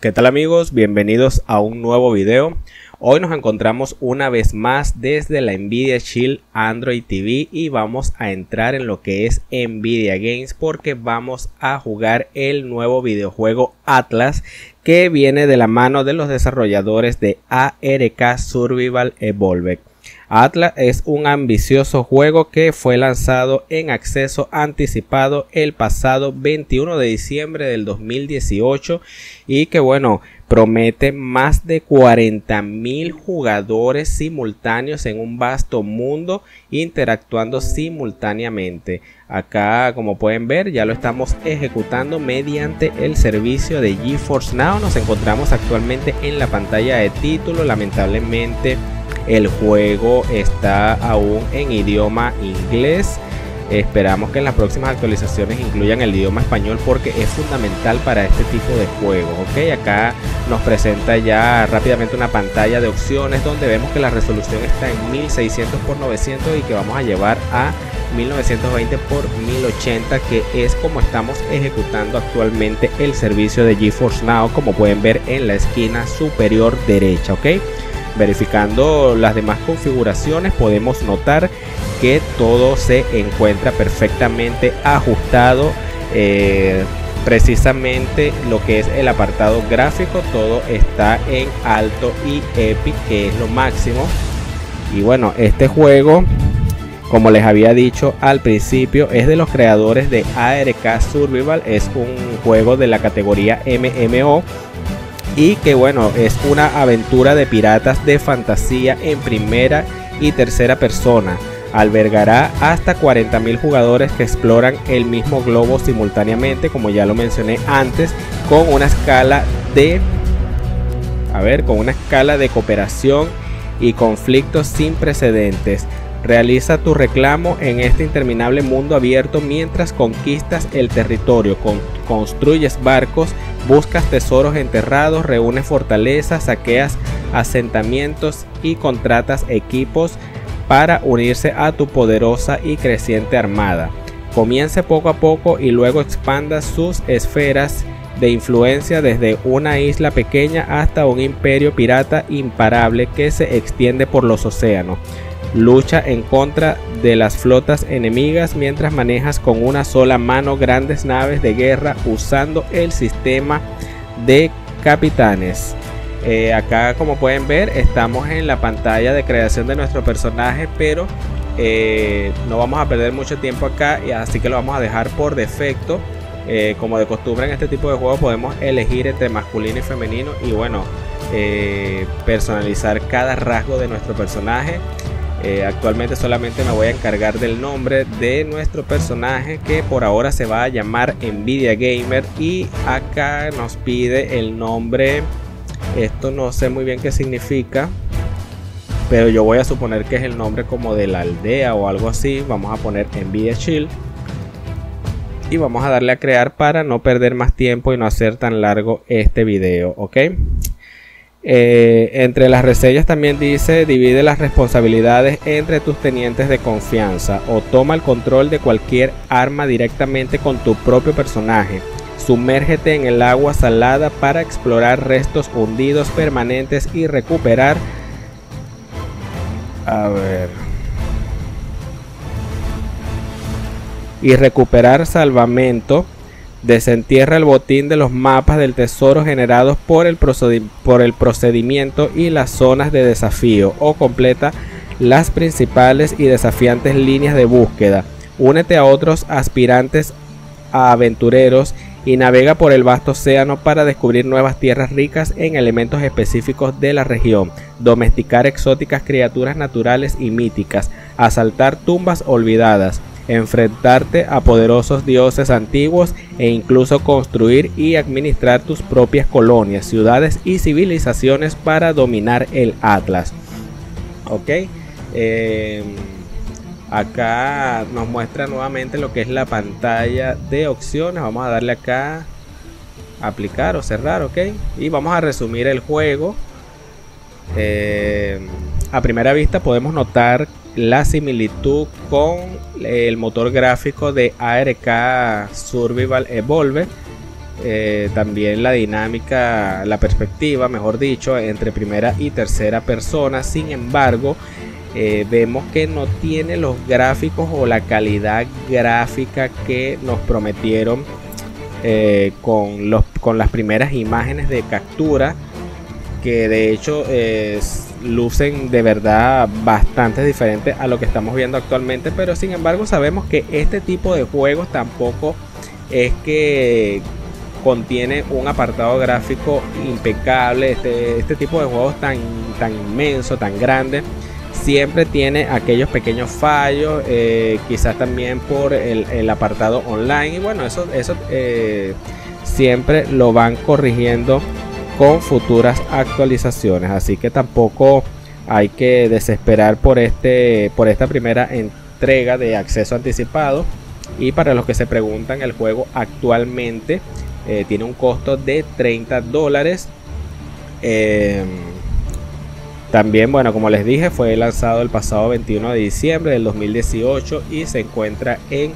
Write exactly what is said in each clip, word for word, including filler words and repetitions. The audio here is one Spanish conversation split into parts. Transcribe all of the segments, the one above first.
¿Qué tal amigos? Bienvenidos a un nuevo video. Hoy nos encontramos una vez más desde la NVIDIA Shield Android T V y vamos a entrar en lo que es NVIDIA Games porque vamos a jugar el nuevo videojuego Atlas que viene de la mano de los desarrolladores de ARK: Survival Evolved. Atlas es un ambicioso juego que fue lanzado en acceso anticipado el pasado veintiuno de diciembre del dos mil dieciocho y que bueno, promete más de cuarenta mil jugadores simultáneos en un vasto mundo interactuando simultáneamente. Acá, como pueden ver, ya lo estamos ejecutando mediante el servicio de GeForce Now. Nos encontramos actualmente en la pantalla de título. Lamentablemente el juego está aún en idioma inglés. Esperamos que en las próximas actualizaciones incluyan el idioma español porque es fundamental para este tipo de juegos. Ok, acá nos presenta ya rápidamente una pantalla de opciones donde vemos que la resolución está en mil seiscientos por novecientos y que vamos a llevar a mil novecientos veinte por mil ochenta, que es como estamos ejecutando actualmente el servicio de GeForce Now, como pueden ver en la esquina superior derecha. Ok, verificando las demás configuraciones podemos notar que todo se encuentra perfectamente ajustado, eh, precisamente lo que es el apartado gráfico, todo está en alto y epic, que es lo máximo. Y bueno, este juego, como les había dicho al principio, es de los creadores de ARK Survival, es un juego de la categoría M M O y que bueno, es una aventura de piratas de fantasía en primera y tercera persona. Albergará hasta cuarenta mil jugadores que exploran el mismo globo simultáneamente, como ya lo mencioné antes, con una escala de a ver, con una escala de cooperación y conflictos sin precedentes. Realiza tu reclamo en este interminable mundo abierto mientras conquistas el territorio, con, construyes barcos, buscas tesoros enterrados, reúnes fortalezas, saqueas asentamientos y contratas equipos para unirse a tu poderosa y creciente armada. Comience poco a poco y luego expanda sus esferas de influencia desde una isla pequeña hasta un imperio pirata imparable que se extiende por los océanos. Lucha en contra de las flotas enemigas mientras manejas con una sola mano grandes naves de guerra usando el sistema de capitanes. Eh, acá, como pueden ver, estamos en la pantalla de creación de nuestro personaje, pero eh, no vamos a perder mucho tiempo acá, así que lo vamos a dejar por defecto. Eh, como de costumbre en este tipo de juegos podemos elegir entre masculino y femenino y bueno, eh, personalizar cada rasgo de nuestro personaje. Eh, actualmente solamente me voy a encargar del nombre de nuestro personaje, que por ahora se va a llamar NVIDIA Gamer, y acá nos pide el nombre. Esto no sé muy bien qué significa, pero yo voy a suponer que es el nombre como de la aldea o algo así. Vamos a poner NVIDIA Shield y vamos a darle a crear para no perder más tiempo y no hacer tan largo este video, ok. Eh, entre las reseñas también dice: divide las responsabilidades entre tus tenientes de confianza o toma el control de cualquier arma directamente con tu propio personaje. Sumérgete en el agua salada para explorar restos hundidos permanentes y recuperar. A ver. Y recuperar salvamento. Desentierra el botín de los mapas del tesoro generados por el, por el procedimiento y las zonas de desafío, o completa las principales y desafiantes líneas de búsqueda. Únete a otros aspirantes a aventureros y navega por el vasto océano para descubrir nuevas tierras ricas en elementos específicos de la región, domesticar exóticas criaturas naturales y míticas, asaltar tumbas olvidadas, enfrentarte a poderosos dioses antiguos e incluso construir y administrar tus propias colonias, ciudades y civilizaciones para dominar el Atlas. Ok, eh, acá nos muestra nuevamente lo que es la pantalla de opciones. Vamos a darle acá aplicar o cerrar, ok, y vamos a resumir el juego. Eh, a primera vista podemos notar la similitud con el motor gráfico de ARK Survival Evolved, eh, también la dinámica, la perspectiva, mejor dicho, entre primera y tercera persona. Sin embargo, eh, vemos que no tiene los gráficos o la calidad gráfica que nos prometieron eh, con, los, con las primeras imágenes de captura, que de hecho eh, lucen de verdad bastante diferentes a lo que estamos viendo actualmente. Pero sin embargo sabemos que este tipo de juegos tampoco es que contiene un apartado gráfico impecable. Este, este tipo de juegos tan, tan inmenso, tan grande, siempre tiene aquellos pequeños fallos, eh, quizás también por el, el apartado online. Y bueno, eso, eso eh, siempre lo van corrigiendo con futuras actualizaciones, así que tampoco hay que desesperar por este por esta primera entrega de acceso anticipado. Y para los que se preguntan, el juego actualmente eh, tiene un costo de treinta dólares. Eh, también, bueno, como les dije, fue lanzado el pasado veintiuno de diciembre del dos mil dieciocho y se encuentra en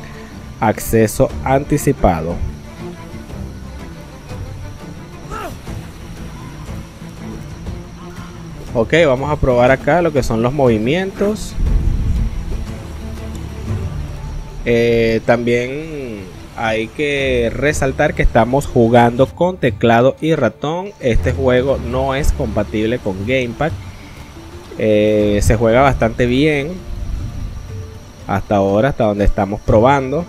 acceso anticipado. Ok, vamos a probar acá lo que son los movimientos. Eh, también hay que resaltar que estamos jugando con teclado y ratón. Este juego no es compatible con Gamepad. Eh, se juega bastante bien hasta ahora, hasta donde estamos probando.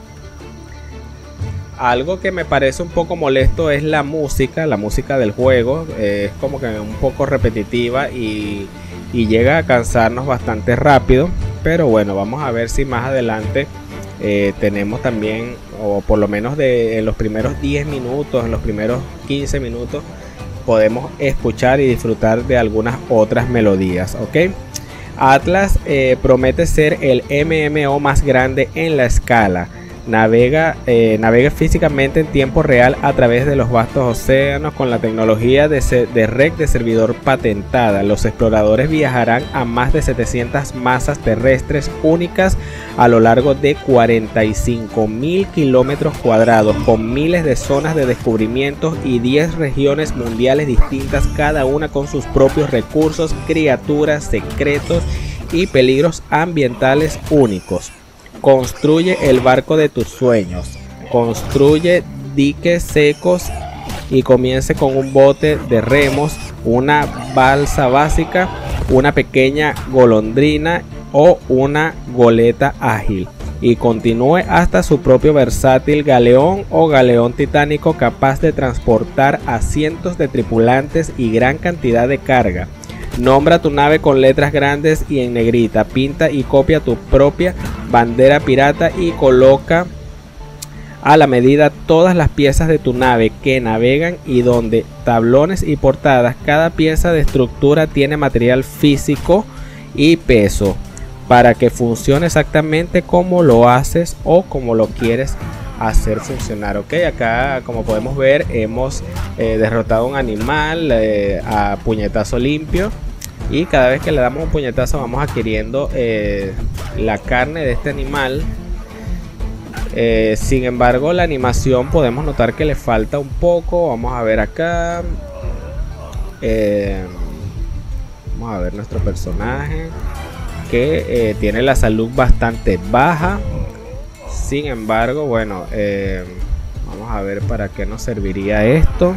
Algo que me parece un poco molesto es la música, la música del juego. Eh, es como que un poco repetitiva y, y llega a cansarnos bastante rápido. Pero bueno, vamos a ver si más adelante eh, tenemos también, o por lo menos de, en los primeros diez minutos, en los primeros quince minutos, podemos escuchar y disfrutar de algunas otras melodías, ¿ok? Atlas eh, promete ser el M M O más grande en la escala. Navega, eh, navega físicamente en tiempo real a través de los vastos océanos con la tecnología de, de red de servidor patentada. Los exploradores viajarán a más de setecientas masas terrestres únicas a lo largo de cuarenta y cinco mil kilómetros cuadrados, con miles de zonas de descubrimientos y diez regiones mundiales distintas, cada una con sus propios recursos, criaturas, secretos y peligros ambientales únicos. Construye el barco de tus sueños, construye diques secos y comience con un bote de remos, una balsa básica, una pequeña golondrina o una goleta ágil, y continúe hasta su propio versátil galeón o galeón titánico, capaz de transportar a cientos de tripulantes y gran cantidad de carga. Nombra tu nave con letras grandes y en negrita, pinta y copia tu propia bandera pirata y coloca a la medida todas las piezas de tu nave que navegan, y donde tablones y portadas, cada pieza de estructura tiene material físico y peso para que funcione exactamente como lo haces o como lo quieres hacer funcionar. Ok, acá como podemos ver hemos eh, derrotado a un animal eh, a puñetazo limpio, y cada vez que le damos un puñetazo vamos adquiriendo eh, la carne de este animal. Eh, sin embargo, la animación podemos notar que le falta un poco. Vamos a ver acá, eh, vamos a ver nuestro personaje, que eh, tiene la salud bastante baja. Sin embargo, bueno, eh, vamos a ver para qué nos serviría esto.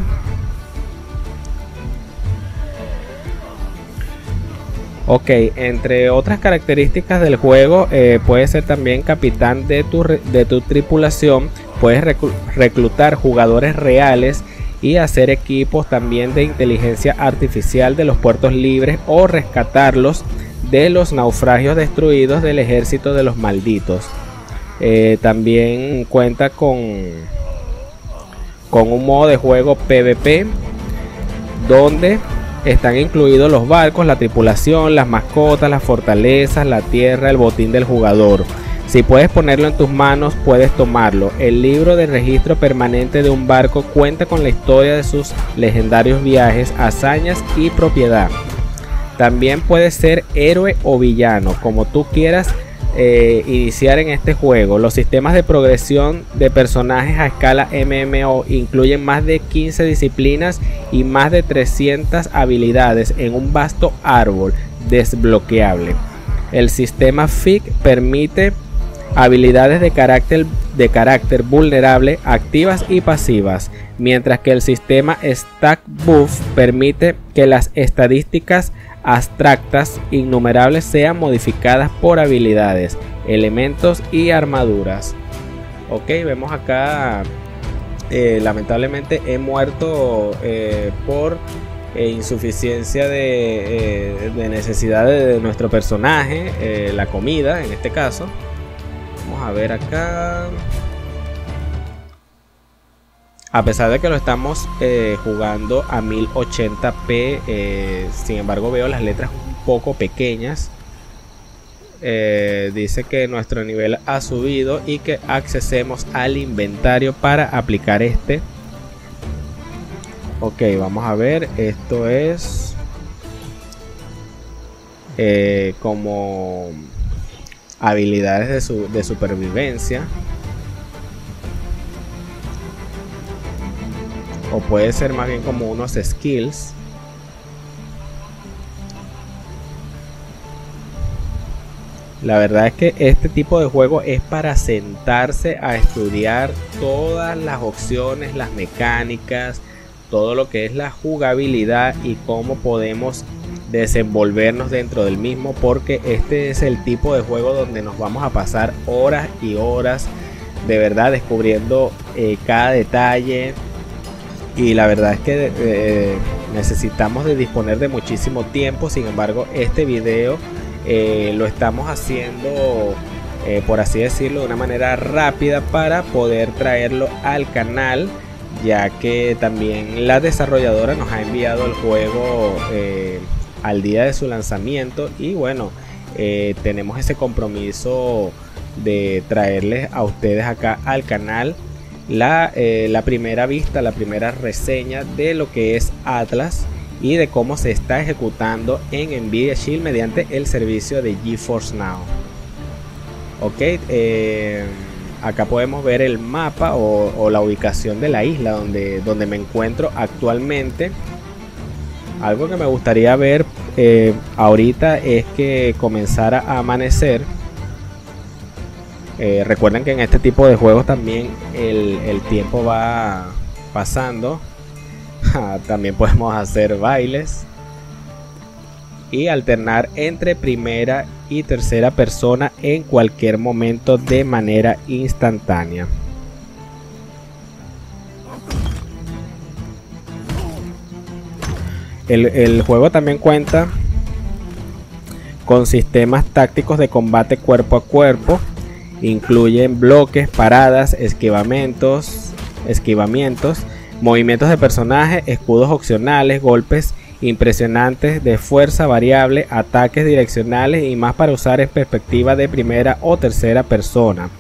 Ok, entre otras características del juego, eh, puedes ser también capitán de tu, de tu tripulación. Puedes reclutar jugadores reales y hacer equipos también de inteligencia artificial de los puertos libres, o rescatarlos de los naufragios destruidos del ejército de los malditos. Eh, también cuenta con, con un modo de juego PvP, donde están incluidos los barcos, la tripulación, las mascotas, las fortalezas, la tierra, el botín del jugador. Si puedes ponerlo en tus manos, puedes tomarlo. El libro de registro permanente de un barco cuenta con la historia de sus legendarios viajes, hazañas y propiedad. También puedes ser héroe o villano, como tú quieras. eh, iniciar en este juego. Los sistemas de progresión de personajes a escala M M O incluyen más de quince disciplinas y más de trescientas habilidades en un vasto árbol desbloqueable. El sistema F I C permite habilidades de carácter, de carácter vulnerable, activas y pasivas, mientras que el sistema Stack Buff permite que las estadísticas abstractas innumerables sean modificadas por habilidades, elementos y armaduras. Ok, vemos acá, eh, lamentablemente he muerto eh, por eh, insuficiencia de, eh, de necesidades de nuestro personaje, eh, la comida en este caso. Vamos a ver acá. A pesar de que lo estamos eh, jugando a mil ochenta p, eh, sin embargo veo las letras un poco pequeñas. Eh, dice que nuestro nivel ha subido y que accesemos al inventario para aplicar este. Ok, vamos a ver. Esto es eh, como habilidades de, su, de supervivencia. O puede ser más bien como unos skills. La verdad es que este tipo de juego es para sentarse a estudiar todas las opciones, las mecánicas, todo lo que es la jugabilidad y cómo podemos desenvolvernos dentro del mismo, porque este es el tipo de juego donde nos vamos a pasar horas y horas de verdad descubriendo eh, cada detalle. Y la verdad es que eh, necesitamos de disponer de muchísimo tiempo. Sin embargo, este video eh, lo estamos haciendo, eh, por así decirlo, de una manera rápida para poder traerlo al canal, ya que también la desarrolladora nos ha enviado el juego eh, al día de su lanzamiento. Y bueno, eh, tenemos ese compromiso de traerles a ustedes acá al canal La, eh, la primera vista, la primera reseña de lo que es Atlas y de cómo se está ejecutando en NVIDIA Shield mediante el servicio de GeForce Now. Ok, eh, acá podemos ver el mapa o, o la ubicación de la isla donde, donde me encuentro actualmente. Algo que me gustaría ver eh, ahorita es que comenzara a amanecer. Eh, recuerden que en este tipo de juegos también el, el tiempo va pasando. También podemos hacer bailes y alternar entre primera y tercera persona en cualquier momento de manera instantánea. El, el juego también cuenta con sistemas tácticos de combate cuerpo a cuerpo. Incluyen bloques, paradas, esquivamientos, esquivamientos, movimientos de personaje, escudos opcionales, golpes impresionantes de fuerza variable, ataques direccionales y más para usar en perspectiva de primera o tercera persona.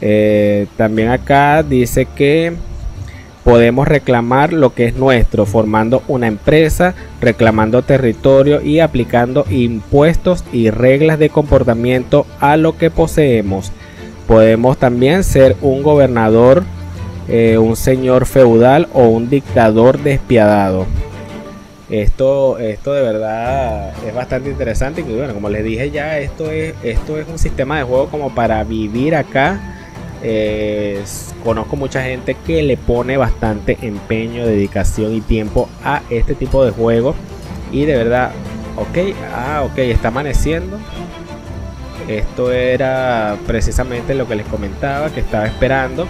Eh, también acá dice que podemos reclamar lo que es nuestro, formando una empresa, reclamando territorio y aplicando impuestos y reglas de comportamiento a lo que poseemos. Podemos también ser un gobernador, eh, un señor feudal o un dictador despiadado. Esto, esto de verdad es bastante interesante. Y bueno, como les dije ya, esto es, esto es un sistema de juego como para vivir acá. Eh, conozco mucha gente que le pone bastante empeño, dedicación y tiempo a este tipo de juego. Y de verdad, ok, ah, ok, está amaneciendo. Esto era precisamente lo que les comentaba, que estaba esperando.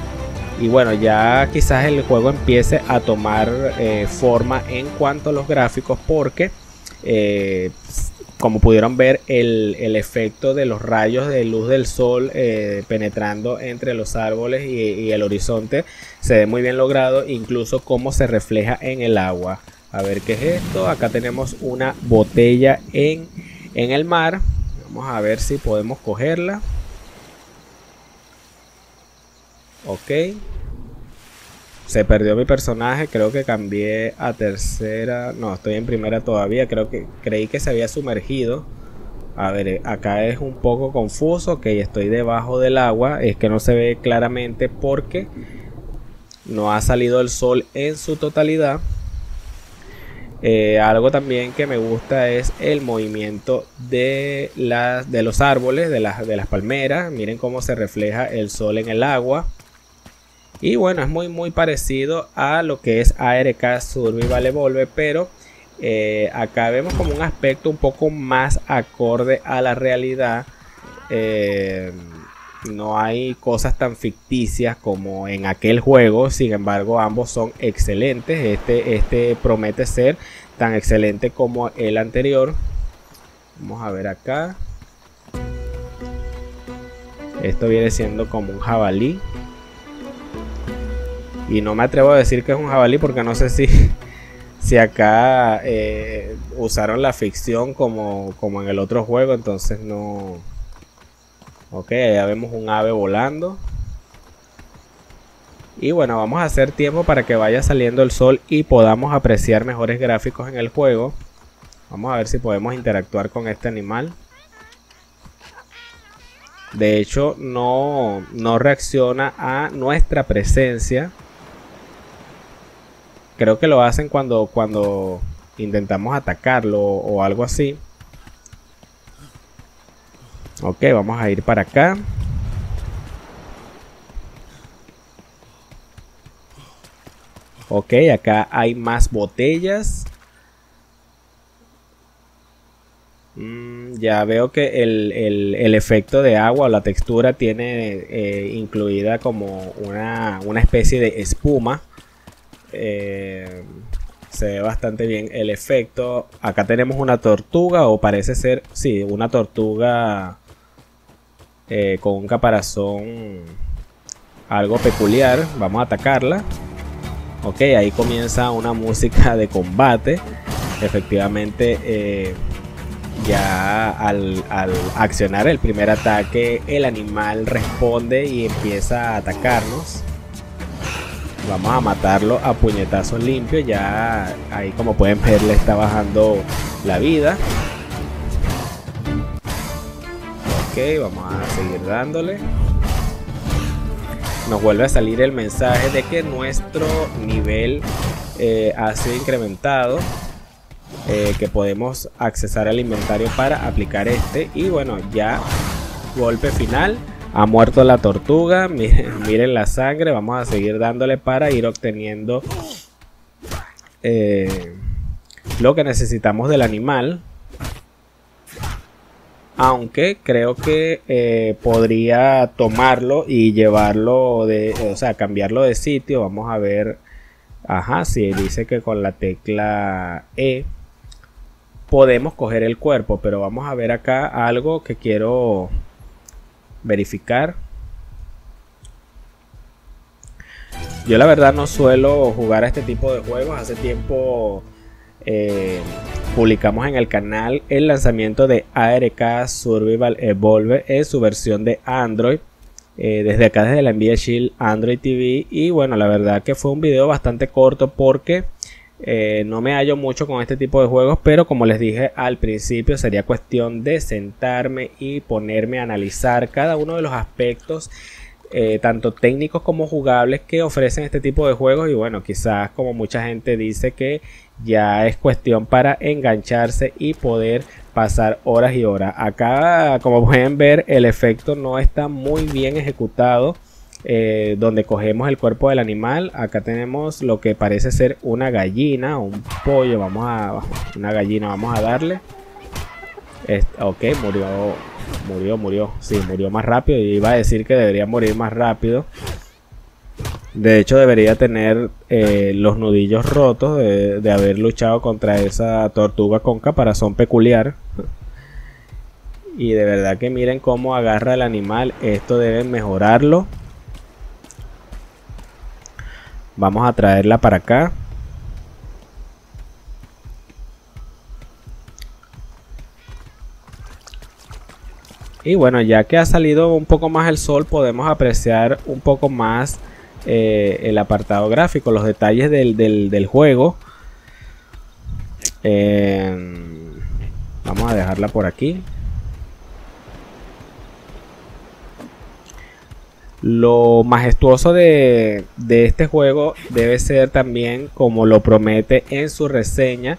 Y bueno, ya quizás el juego empiece a tomar eh, forma en cuanto a los gráficos, porque eh, como pudieron ver, el, el efecto de los rayos de luz del sol eh, penetrando entre los árboles y, y el horizonte se ve muy bien logrado, incluso cómo se refleja en el agua. A ver qué es esto. Acá tenemos una botella en, en el mar. Vamos a ver si podemos cogerla. Ok. Se perdió mi personaje, creo que cambié a tercera. No, estoy en primera todavía. Creo que creí que se había sumergido. A ver, acá es un poco confuso, que estoy debajo del agua, es que no se ve claramente porque no ha salido el sol en su totalidad. Eh, algo también que me gusta es el movimiento de, las, de los árboles, de las, de las palmeras. Miren cómo se refleja el sol en el agua. Y bueno, es muy muy parecido a lo que es ARK Survival Evolved, pero eh, acá vemos como un aspecto un poco más acorde a la realidad. Eh, no hay cosas tan ficticias como en aquel juego, sin embargo ambos son excelentes. Este, este promete ser tan excelente como el anterior. Vamos a ver acá. Esto viene siendo como un jabalí. Y no me atrevo a decir que es un jabalí porque no sé si, si acá eh, usaron la ficción como, como en el otro juego. Entonces no... Ok, ya vemos un ave volando. Y bueno, vamos a hacer tiempo para que vaya saliendo el sol y podamos apreciar mejores gráficos en el juego. Vamos a ver si podemos interactuar con este animal. De hecho, no, no reacciona a nuestra presencia. Creo que lo hacen cuando, cuando intentamos atacarlo o algo así. Ok, vamos a ir para acá. Ok, acá hay más botellas. Mm, ya veo que el, el, el efecto de agua o la textura tiene eh, incluida como una, una especie de espuma. Eh, se ve bastante bien el efecto. Acá tenemos una tortuga, o parece ser, sí, una tortuga eh, con un caparazón algo peculiar. Vamos a atacarla. Ok, ahí comienza una música de combate. Efectivamente, eh, ya al, al accionar el primer ataque, el animal responde y empieza a atacarnos. Vamos a matarlo a puñetazos limpios. Ya ahí, como pueden ver, le está bajando la vida. Ok, vamos a seguir dándole. Nos vuelve a salir el mensaje de que nuestro nivel eh, ha sido incrementado. Eh, que podemos accesar al inventario para aplicar este. Y bueno, ya golpe final. Ha muerto la tortuga, miren, miren la sangre. Vamos a seguir dándole para ir obteniendo eh, lo que necesitamos del animal. Aunque creo que eh, podría tomarlo y llevarlo, de, o sea, cambiarlo de sitio. Vamos a ver, ajá, sí, dice que con la tecla E podemos coger el cuerpo. Pero vamos a ver acá algo que quiero... verificar. Yo la verdad no suelo jugar a este tipo de juegos. Hace tiempo eh, publicamos en el canal el lanzamiento de ARK Survival Evolved en su versión de Android, eh, desde acá, desde la NVIDIA Shield Android T V. Y bueno, la verdad que fue un video bastante corto porque eh, no me hallo mucho con este tipo de juegos, pero como les dije al principio, sería cuestión de sentarme y ponerme a analizar cada uno de los aspectos, eh, tanto técnicos como jugables, que ofrecen este tipo de juegos. Y bueno, quizás, como mucha gente dice, que ya es cuestión para engancharse y poder pasar horas y horas. Acá, como pueden ver, el efecto no está muy bien ejecutado. Eh, donde cogemos el cuerpo del animal, acá tenemos lo que parece ser una gallina o un pollo. Vamos a una gallina, vamos a darle. Este, ok, murió, murió, murió. Sí, murió más rápido. Y iba a decir que debería morir más rápido. De hecho, debería tener eh, los nudillos rotos de, de haber luchado contra esa tortuga con caparazón peculiar. Y de verdad que miren cómo agarra el animal. Esto deben mejorarlo. Vamos a traerla para acá. Y bueno, ya que ha salido un poco más el sol, podemos apreciar un poco más eh, el apartado gráfico, los detalles del, del, del juego. Eh, vamos a dejarla por aquí. Lo majestuoso de, de este juego debe ser también, como lo promete en su reseña,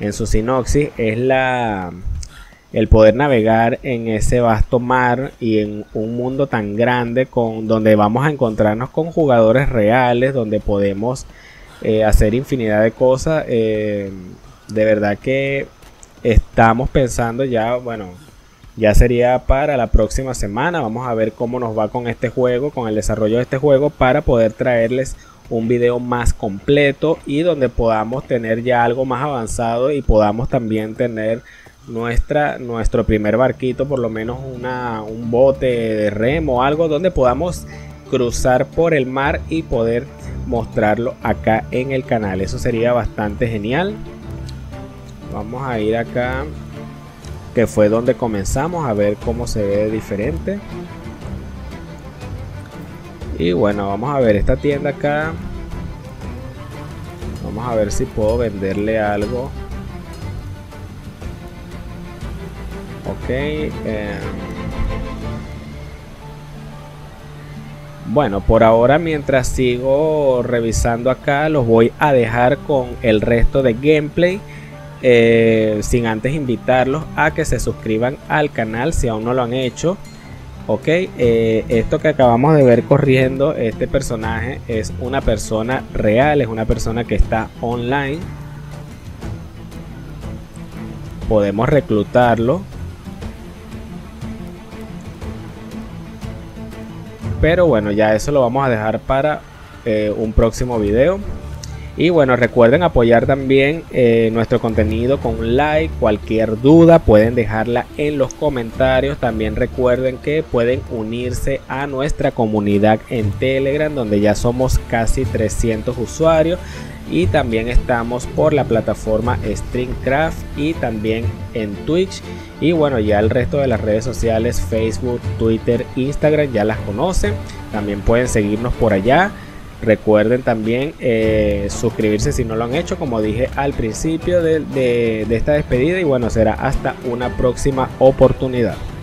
en su sinopsis, es la, el poder navegar en ese vasto mar y en un mundo tan grande, con, donde vamos a encontrarnos con jugadores reales, donde podemos eh, hacer infinidad de cosas. Eh, de verdad que estamos pensando ya, bueno... ya sería para la próxima semana. Vamos a ver cómo nos va con este juego, con el desarrollo de este juego, para poder traerles un video más completo y donde podamos tener ya algo más avanzado y podamos también tener nuestra, nuestro primer barquito, por lo menos una, un bote de remo o algo, donde podamos cruzar por el mar y poder mostrarlo acá en el canal. Eso sería bastante genial. Vamos a ir acá, que fue donde comenzamos, a ver cómo se ve diferente. Y bueno, vamos a ver esta tienda acá. Vamos a ver si puedo venderle algo. Ok. Eh. Bueno, por ahora, mientras sigo revisando acá, los voy a dejar con el resto de gameplay. Eh, sin antes invitarlos a que se suscriban al canal si aún no lo han hecho. Ok, eh, esto que acabamos de ver corriendo, este personaje es una persona real, es una persona que está online. Podemos reclutarlo, pero bueno, ya eso lo vamos a dejar para eh, un próximo video. Y bueno, recuerden apoyar también eh, nuestro contenido con un like. Cualquier duda pueden dejarla en los comentarios. También recuerden que pueden unirse a nuestra comunidad en Telegram, donde ya somos casi trescientos usuarios. Y también estamos por la plataforma Streamcraft y también en Twitch. Y bueno, ya el resto de las redes sociales, Facebook, Twitter, Instagram, ya las conocen. También pueden seguirnos por allá. Recuerden también eh, suscribirse si no lo han hecho, como dije al principio de, de, de esta despedida. Y bueno, será hasta una próxima oportunidad.